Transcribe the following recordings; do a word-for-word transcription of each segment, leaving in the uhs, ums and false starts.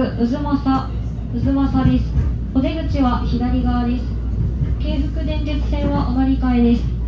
うずまさ、うずまさです。お出口は左側です。京福電鉄線はお乗り換えです。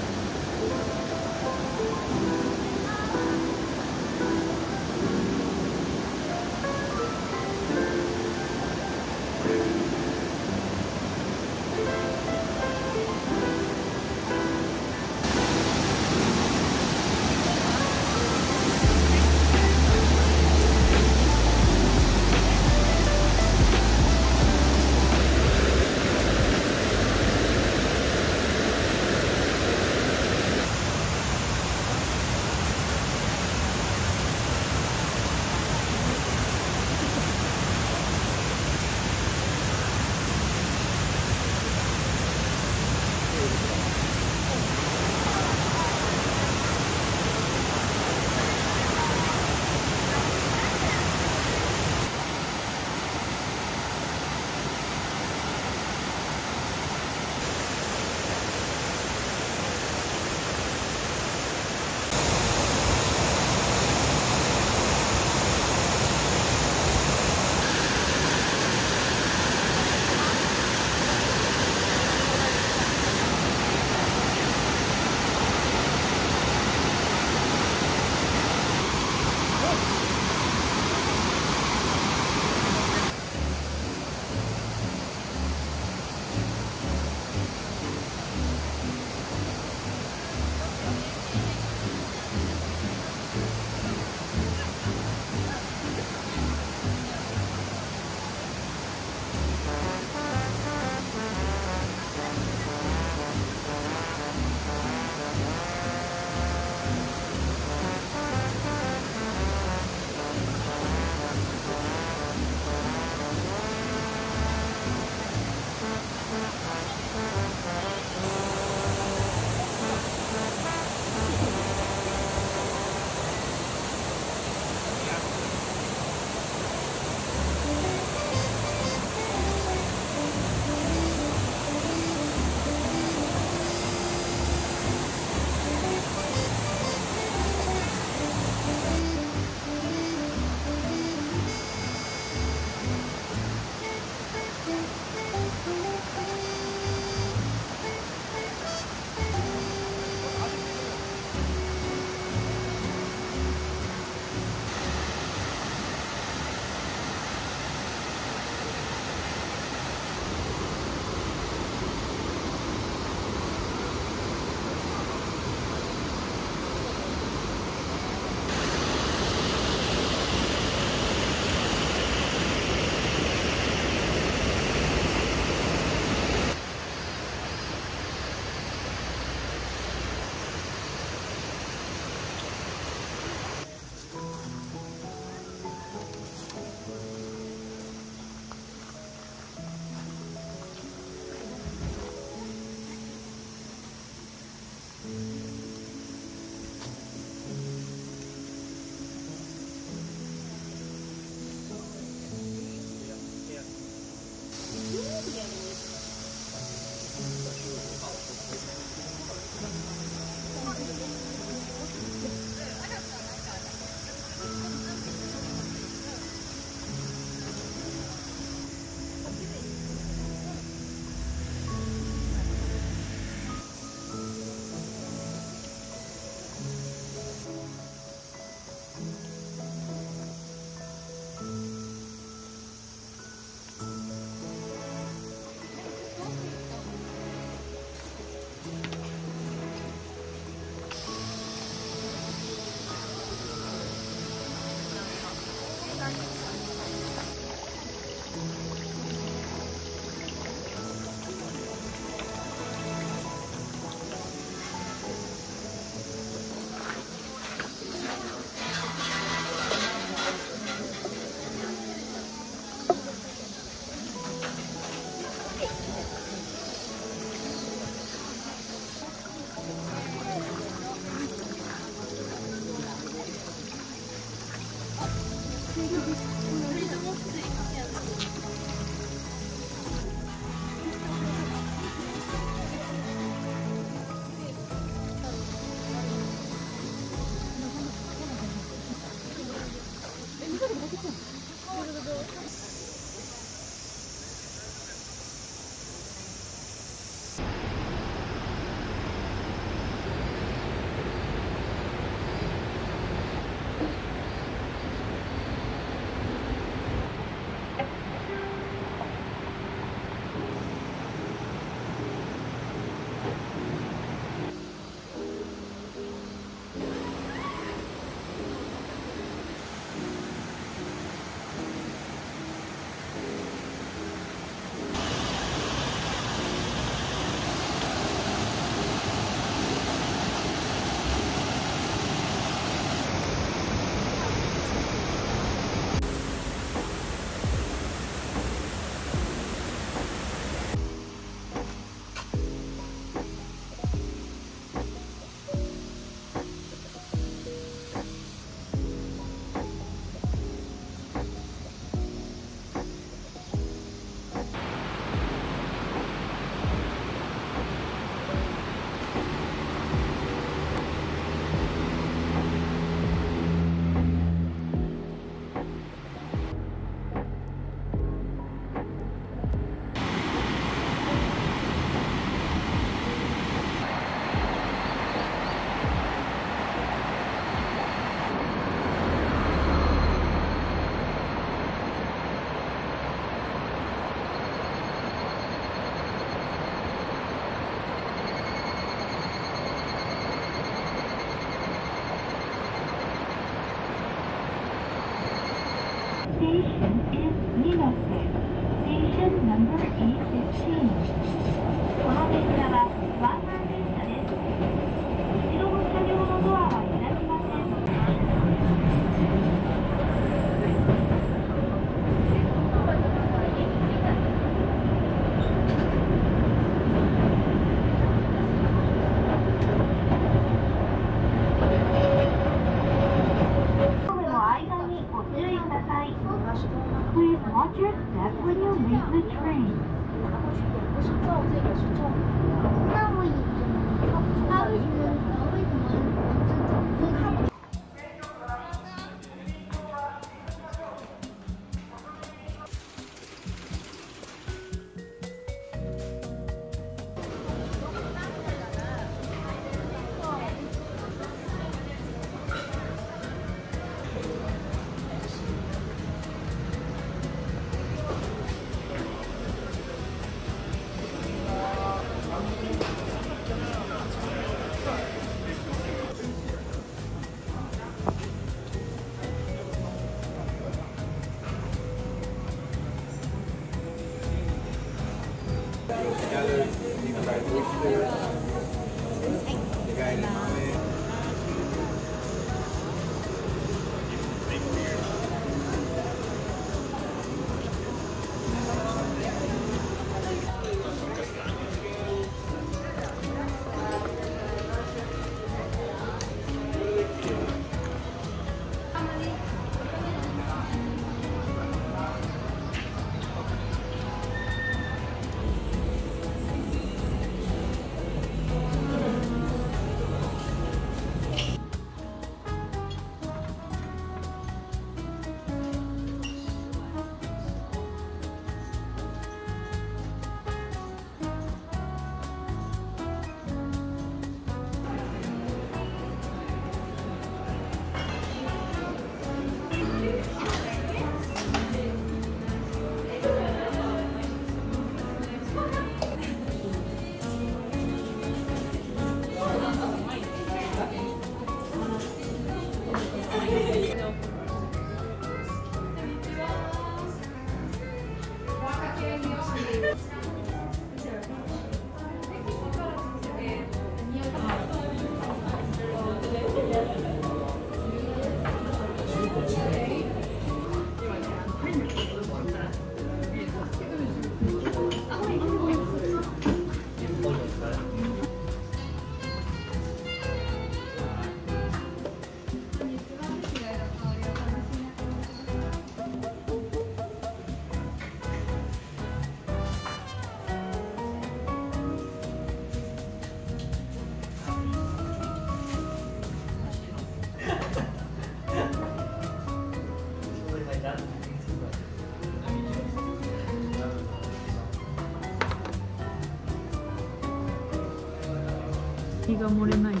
日が漏れないか。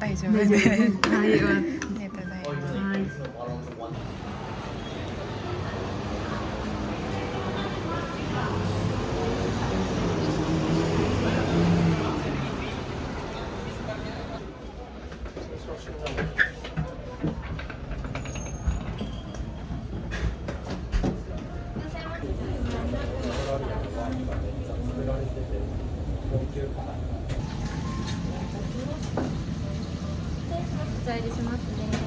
大丈夫です。はい。お伝えしますね。